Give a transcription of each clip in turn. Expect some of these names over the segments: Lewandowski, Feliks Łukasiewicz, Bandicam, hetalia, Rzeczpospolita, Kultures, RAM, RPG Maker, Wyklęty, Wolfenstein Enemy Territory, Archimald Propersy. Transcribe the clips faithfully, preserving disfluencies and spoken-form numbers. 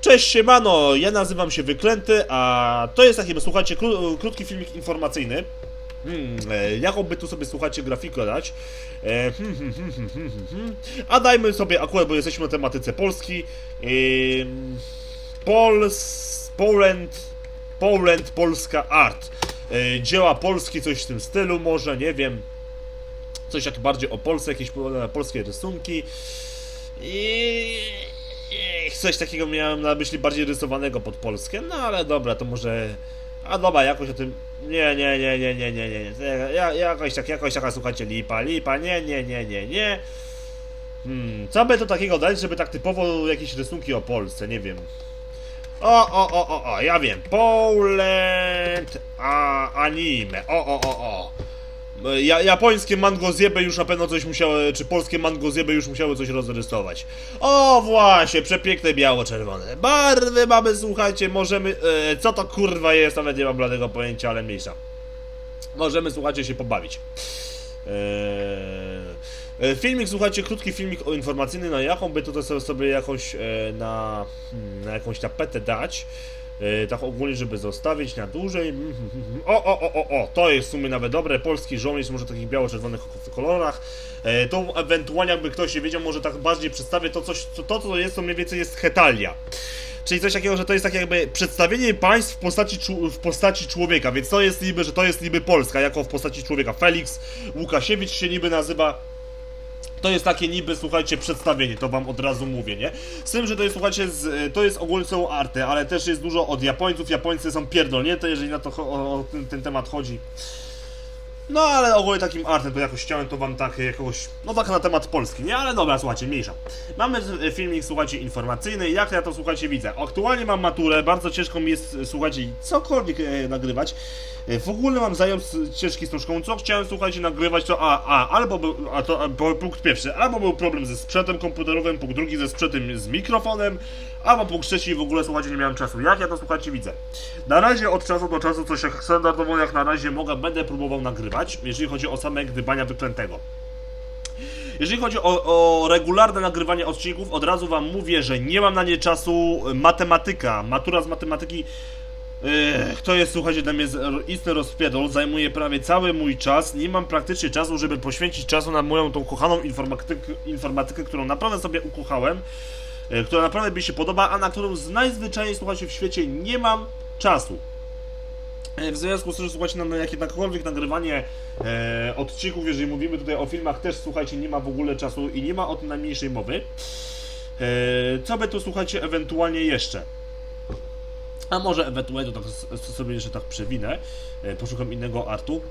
Cześć, siemano, ja nazywam się Wyklęty, a to jest takim, słuchajcie, kró krótki filmik informacyjny. Hmm, e, jakoby tu sobie, słuchajcie, grafikę dać. E, hmm, hmm, hmm, hmm, hmm, hmm. A dajmy sobie akurat, bo jesteśmy na tematyce Polski. E, Pols... Poland... Poland Polska Art. E, dzieła Polski, coś w tym stylu może, nie wiem. Coś jak bardziej o Polsce, jakieś polskie rysunki. I... coś takiego miałem na myśli bardziej rysowanego pod Polskę, no ale dobra, to może... A dobra, jakoś o tym... Nie, nie, nie, nie, nie, nie, nie, ja, jakoś, tak, jakoś taka, słuchajcie, lipa, lipa, nie, nie, nie, nie, nie. Hmm, co by to takiego dać, żeby tak typowo jakieś rysunki o Polsce, nie wiem. O, o, o, o, o, ja wiem, Poland a, anime, o, o, o, o. Ja, japońskie mango zjeby już na pewno coś musiały, czy polskie mango zjeby już musiały coś rozrysować. O właśnie, przepiękne biało-czerwone barwy mamy, słuchajcie, możemy... E, co to kurwa jest, nawet nie mam bladego pojęcia, ale mniejsza. Możemy, słuchajcie, się pobawić. E, filmik, słuchajcie, krótki filmik informacyjny, na jaką by tutaj sobie jakąś e, na, na jakąś tapetę dać. Yy, tak ogólnie, żeby zostawić na dłużej. O, o, o, o, o, to jest w sumie nawet dobre. Polski żołnierz, może w takich biało-czerwonych kolorach. Yy, to ewentualnie, jakby ktoś nie wiedział, może tak bardziej przedstawię to, coś, to, to, co jest, to mniej więcej jest hetalia. Czyli coś takiego, że to jest tak jakby przedstawienie państw w postaci, w postaci człowieka. Więc to jest niby, że to jest niby Polska, jako w postaci człowieka. Feliks Łukasiewicz się niby nazywa. To jest takie niby, słuchajcie, przedstawienie, to wam od razu mówię, nie? Z tym, że to jest, słuchajcie, z, to jest ogólnie są arty, ale też jest dużo od Japońców. Japońcy są pierdolnięte, jeżeli na to o, o ten, ten temat chodzi. No, ale ogólnie takim artem, to jakoś chciałem, to wam tak jakoś, no tak na temat Polski, nie? Ale dobra, słuchajcie, mniejsza. Mamy filmik, słuchajcie, informacyjny, jak ja to, słuchajcie, widzę. Aktualnie mam maturę, bardzo ciężko mi jest, słuchajcie, cokolwiek e, nagrywać. W ogóle mam zająć ciężki z tą szkołą, co chciałem, słuchajcie, nagrywać, to a, a, albo był, a to, a, punkt pierwszy, albo był problem ze sprzętem komputerowym, punkt drugi ze sprzętem z mikrofonem, albo punkt trzeci w ogóle, słuchajcie, nie miałem czasu. Jak ja to, słuchajcie, widzę? Na razie od czasu do czasu, coś jak standardowo, jak na razie mogę, będę próbował nagrywać, jeżeli chodzi o same gdybania Wyklętego. Jeżeli chodzi o, o regularne nagrywanie odcinków, od razu wam mówię, że nie mam na nie czasu. Matematyka, matura z matematyki, Ech, to jest, słuchajcie, dla mnie istny rozpierdol, zajmuje prawie cały mój czas. Nie mam praktycznie czasu, żeby poświęcić czasu na moją tą kochaną informatykę, informatykę, którą naprawdę sobie ukochałem, e, która naprawdę mi się podoba, a na którą z najzwyczajniej, słuchajcie, w świecie nie mam czasu. E, w związku z tym, słuchajcie, na jakiekolwiek nagrywanie e, odcinków, jeżeli mówimy tutaj o filmach, też, słuchajcie, nie ma w ogóle czasu i nie ma o tym najmniejszej mowy. E, co by tu, słuchajcie, ewentualnie jeszcze? A może ewentualnie to tak sobie jeszcze tak przewinę, poszukam innego artu.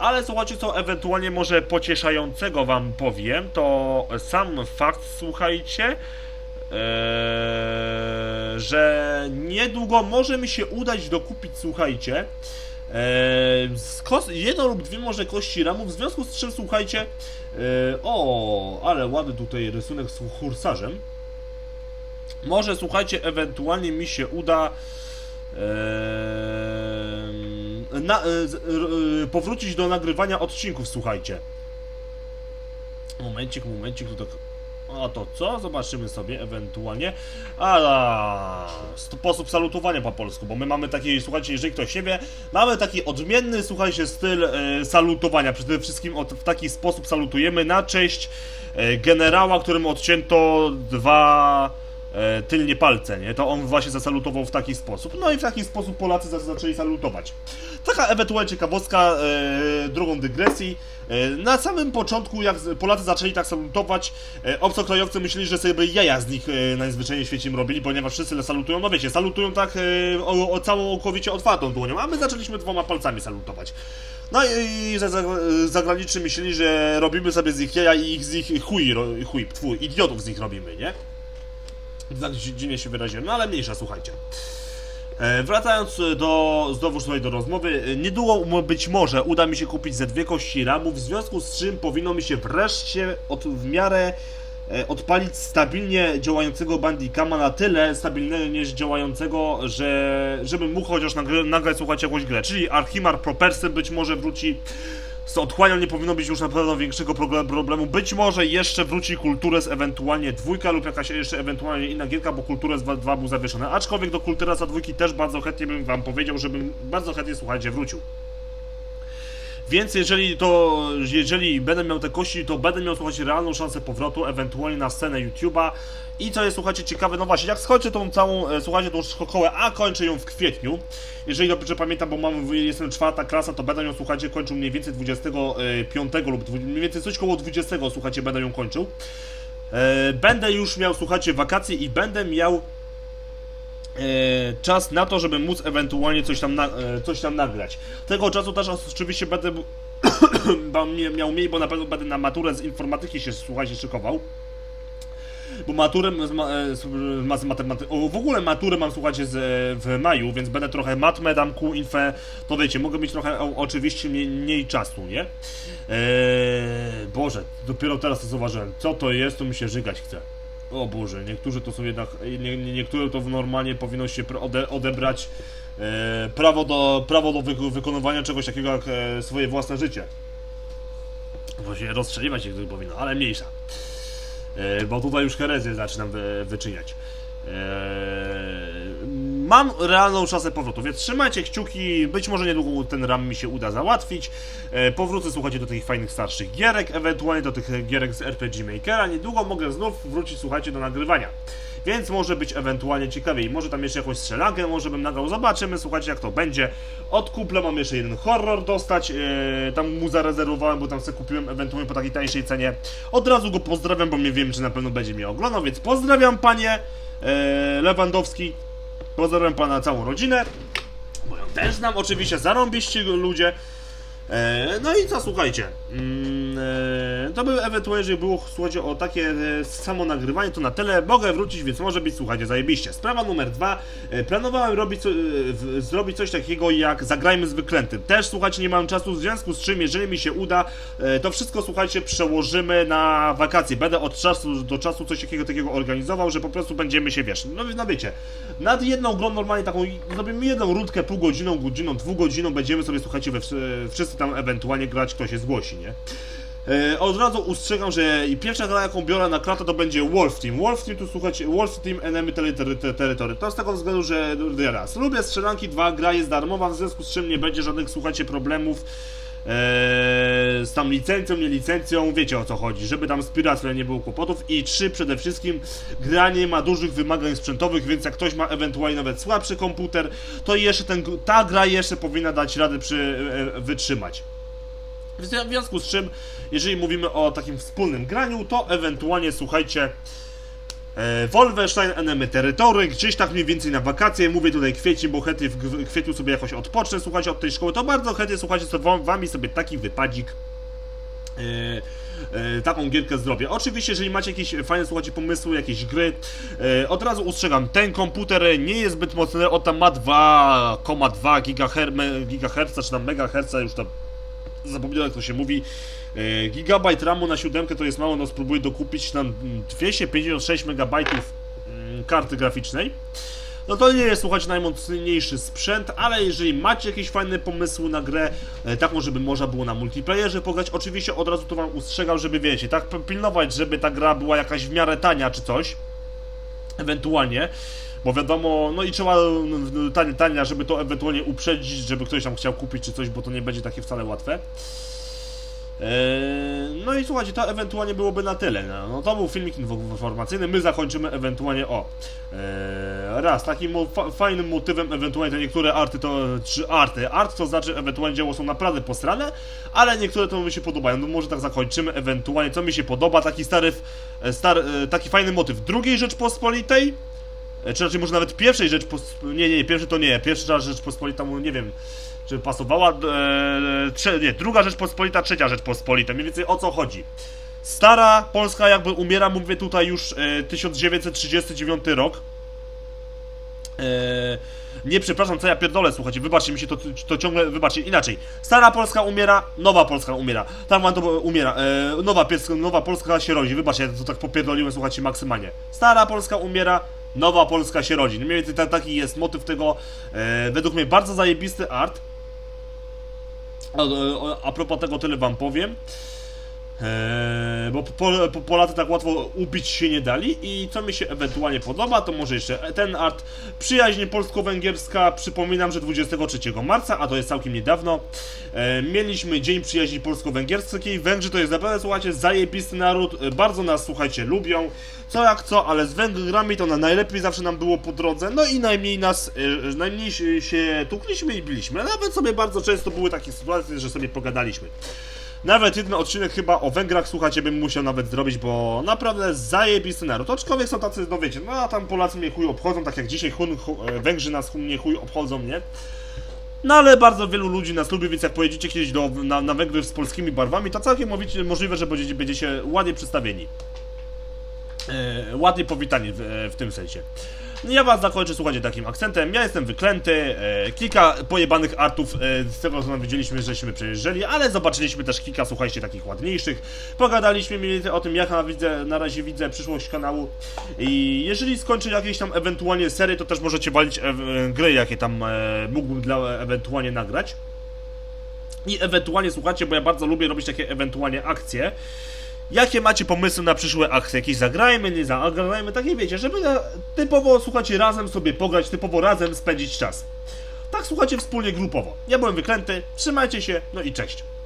Ale słuchajcie, co ewentualnie może pocieszającego wam powiem, to sam fakt, słuchajcie, że niedługo może mi się udać dokupić, słuchajcie, jedną lub dwie może kości ramów, w związku z czym, słuchajcie, o, ale ładny tutaj rysunek z hursarzem. Może, słuchajcie, ewentualnie mi się uda yy, na, yy, yy, powrócić do nagrywania odcinków, słuchajcie. Momencik, momencik, tutaj... A to co? Zobaczymy sobie ewentualnie. A sposób salutowania po polsku, bo my mamy taki, słuchajcie, jeżeli ktoś nie wie, mamy taki odmienny, słuchajcie, styl e, salutowania. Przede wszystkim od, w taki sposób salutujemy na cześć e, generała, któremu odcięto dwa... tylnie palce, nie? To on właśnie zasalutował w taki sposób. No i w taki sposób Polacy zaczęli salutować. Taka ewentualnie ciekawostka, e, drugą dygresji. E, na samym początku, jak Polacy zaczęli tak salutować, e, obcokrajowcy myśleli, że sobie jaja z nich e, najzwyczajniej w świecie im robili, ponieważ wszyscy salutują, no wiecie, salutują tak e, o, o całą okowicie otwartą dłonią, a my zaczęliśmy dwoma palcami salutować. No i, i za, za, zagraniczni myśleli, że robimy sobie z nich jaja i ich, z ich chuj, chuj, twój, idiotów z nich robimy, nie? Tak dziwnie się wyraziłem, no ale mniejsza, słuchajcie. E, wracając do, znowuż tutaj do rozmowy, niedługo być może uda mi się kupić ze dwie kości ramów, w związku z czym powinno mi się wreszcie od, w miarę e, odpalić stabilnie działającego bandicama, na tyle stabilnie działającego, że żebym mógł chociaż nagrać, słuchajcie, jakąś grę, czyli Archimald Propersy być może wróci. Z odchłanią nie powinno być już naprawdę większego problemu. Być może jeszcze wróci Kultures, ewentualnie dwójka lub jakaś jeszcze ewentualnie inna gierka, bo Kultures dwa był zawieszony. Aczkolwiek do Kulturesa dwójki też bardzo chętnie bym wam powiedział, żebym bardzo chętnie, słuchajcie, wrócił. Więc jeżeli to, jeżeli będę miał te kości, to będę miał, słuchajcie, realną szansę powrotu, ewentualnie na scenę YouTube'a. I co jest, słuchajcie, ciekawe, no właśnie, jak skończę tą całą, słuchajcie, tą szkołę, a kończę ją w kwietniu. Jeżeli dobrze pamiętam, bo mam, jestem czwarta klasa, to będę ją, słuchajcie, kończył mniej więcej dwudziestego piątego lub mniej więcej coś koło dwudziestego, słuchajcie, będę ją kończył. Będę już miał, słuchajcie, wakacje i będę miał czas na to, żeby móc ewentualnie coś tam, na, coś tam nagrać. Tego czasu też oczywiście będę miał mniej, bo na pewno będę na maturę z informatyki się, słuchajcie, szykował. Bo maturę z, ma z, z matematyki, w ogóle maturę mam, słuchajcie, z, w maju, więc będę trochę matmę, dam kół, infę, to wiecie, mogę mieć trochę o, oczywiście mniej, mniej czasu, nie? Eee, Boże, dopiero teraz to zauważyłem, co to jest, to mi się żygać chce. O Boże, niektórzy to są jednak, nie, niektóre to w normalnie powinno się ode, odebrać e, prawo do, prawo do wy wykonywania czegoś takiego jak e, swoje własne życie. Właśnie rozstrzeliwać się ktoś powinno, ale mniejsza. Bo tutaj już herezję zaczynam wy, wyczyniać. Eee, mam realną szansę powrotu, więc trzymajcie kciuki, być może niedługo ten RAM mi się uda załatwić. Eee, powrócę, słuchajcie, do tych fajnych starszych gierek, ewentualnie do tych gierek z R P G Makera. Niedługo mogę znów wrócić, słuchajcie, do nagrywania. Więc może być ewentualnie ciekawiej. Może tam jeszcze jakąś strzelankę, może bym nagrał. Zobaczymy, słuchajcie, jak to będzie. Od kupla mam jeszcze jeden horror dostać. Eee, tam mu zarezerwowałem, bo tam sobie kupiłem ewentualnie po takiej tańszej cenie. Od razu go pozdrawiam, bo nie wiem, czy na pewno będzie mnie oglądał, więc pozdrawiam, panie eee, Lewandowski. Pozdrawiam pana całą rodzinę. Bo ją też znam, oczywiście, zarąbiście ludzie. No i co, słuchajcie, to by ewentualnie, jeżeli było, słuchajcie, o takie samo nagrywanie, to na tyle, mogę wrócić, więc może być, słuchajcie, zajebiście. Sprawa numer dwa, planowałem robić, zrobić coś takiego jak Zagrajmy z Wyklętym. Też, słuchajcie, nie mam czasu, w związku z czym, jeżeli mi się uda, to wszystko, słuchajcie, przełożymy na wakacje. Będę od czasu do czasu coś takiego, takiego organizował, że po prostu będziemy się, wiesz, no, no wiecie, nad jedną grą normalnie taką, zrobimy jedną rundkę pół godziną, godziną, dwóch godziną, będziemy sobie, słuchajcie, we wszyscy tam ewentualnie grać, kto się zgłosi, nie? Yy, od razu ustrzegam, że pierwsza gra, jaką biorę na klatę, to będzie Wolf Team. Wolf Team, tu słuchajcie, Wolf Team Enemy Territory. To z tego względu, że raz, lubię strzelanki, dwa, gra jest darmowa, w związku z czym nie będzie żadnych, słuchajcie, problemów yy, z tam licencją, nie licencją, wiecie, o co chodzi, żeby tam z piracją nie było kłopotów. I trzy, przede wszystkim gra nie ma dużych wymagań sprzętowych, więc jak ktoś ma ewentualnie nawet słabszy komputer, to jeszcze ten, ta gra jeszcze powinna dać radę przy, yy, wytrzymać. W związku z czym, jeżeli mówimy o takim wspólnym graniu, to ewentualnie, słuchajcie, e, Wolfenstein Enemy Territory, gdzieś tak mniej więcej na wakacje, mówię tutaj kwiecień, bo chętnie w kwietniu sobie jakoś odpocznę, słuchajcie, od tej szkoły, to bardzo chętnie, słuchajcie, to wam, wami sobie taki wypadzik, e, e, taką gierkę zrobię. Oczywiście, jeżeli macie jakieś fajne, słuchajcie, pomysły, jakieś gry, e, od razu ustrzegam, ten komputer nie jest zbyt mocny, on tam ma dwa przecinek dwa gigaherca, czy tam megaherca, już tam zapomniałem, jak to się mówi. Gigabajt ramu na siódemkę to jest mało, no spróbuję dokupić nam dwieście pięćdziesiąt sześć megabajtów karty graficznej. No to nie jest, słuchajcie, najmocniejszy sprzęt, ale jeżeli macie jakieś fajne pomysły na grę, taką, żeby można było na multiplayerze pograć, oczywiście od razu to wam ustrzegam, żeby, wiecie, tak pilnować, żeby ta gra była jakaś w miarę tania czy coś, ewentualnie. Bo wiadomo, no i trzeba tania, tania, żeby to ewentualnie uprzedzić, żeby ktoś tam chciał kupić czy coś, bo to nie będzie takie wcale łatwe. Eee, no i słuchajcie, to ewentualnie byłoby na tyle. No, no to był filmik informacyjny, my zakończymy ewentualnie o eee, raz, takim fa fajnym motywem, ewentualnie te niektóre arty to, czy arty, art to znaczy ewentualnie dzieło są naprawdę posrane, ale niektóre to mi się podobają, no może tak zakończymy ewentualnie, co mi się podoba, taki stary, stary taki fajny motyw drugiej Rzeczpospolitej. Czy raczej może nawet pierwszej Rzeczpospolitej, nie, nie, pierwszej to nie, pierwsza Rzeczpospolita mu, nie wiem, czy pasowała, e, trze, nie, druga Rzeczpospolita, trzecia Rzeczpospolita, mniej więcej o co chodzi. Stara Polska jakby umiera, mówię tutaj już e, tysiąc dziewięćset trzydziesty dziewiąty rok. E, nie, przepraszam, co ja pierdolę, słuchajcie, wybaczcie, mi się to, to ciągle, wybaczcie, inaczej. Stara Polska umiera, nowa Polska umiera, tam to umiera, e, nowa, nowa Polska się rodzi, wybaczcie, ja to tak popierdoliłem, słuchajcie, maksymalnie. Stara Polska umiera, nowa Polska się rodzi. Mniej więcej taki jest motyw tego, e, według mnie bardzo zajebisty art. A, a propos tego tyle wam powiem, eee, bo Pol, Polacy tak łatwo ubić się nie dali i co mi się ewentualnie podoba, to może jeszcze ten art. Przyjaźń polsko-węgierska, przypominam, że dwudziestego trzeciego marca, a to jest całkiem niedawno, eee, mieliśmy Dzień Przyjaźni Polsko-Węgierskiej. Węgrzy to jest naprawdę, słuchajcie, zajebisty naród, bardzo nas, słuchajcie, lubią. Co jak co, ale z Węgrami to na najlepiej zawsze nam było po drodze, no i najmniej nas, najmniej się tukliśmy i biliśmy. Nawet sobie bardzo często były takie sytuacje, że sobie pogadaliśmy. Nawet jeden odcinek chyba o Węgrach, słuchajcie, bym musiał nawet zrobić, bo naprawdę zajebisty naród. Aczkolwiek są tacy, no wiecie, no a tam Polacy mnie chuj obchodzą, tak jak dzisiaj Hun, hu, Węgrzy nas chuj, mnie chuj obchodzą, nie? No ale bardzo wielu ludzi nas lubi, więc jak pojedziecie kiedyś do, na, na Węgry z polskimi barwami, to całkiem możliwe, że będziecie, będziecie ładnie przedstawieni. Yy, ładnie powitanie w, yy, w tym sensie. No ja was zakończę, słuchajcie, takim akcentem. Ja jestem Wyklęty, yy, kilka pojebanych artów yy, z tego co nam widzieliśmy, żeśmy przejeżdżali, ale zobaczyliśmy też kilka, słuchajcie, takich ładniejszych. Pogadaliśmy mi o tym, jak na, widzę, na razie widzę przyszłość kanału. I jeżeli skończę jakieś tam ewentualnie serie, to też możecie walić e e gry, jakie tam e mógłbym dla e ewentualnie nagrać. I ewentualnie, słuchajcie, bo ja bardzo lubię robić takie ewentualnie akcje. Jakie macie pomysły na przyszłe akcje? Jakieś zagrajmy, nie zagrajmy, takie wiecie, żeby na, typowo, słuchajcie, razem sobie pograć, typowo razem spędzić czas. Tak, słuchajcie, wspólnie, grupowo. Ja byłem Wyklęty, trzymajcie się, no i cześć.